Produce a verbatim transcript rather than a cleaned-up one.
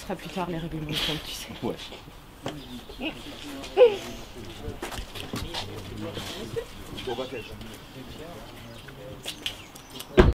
ce sera plus tard les règlements de compte, tu sais. Ouais.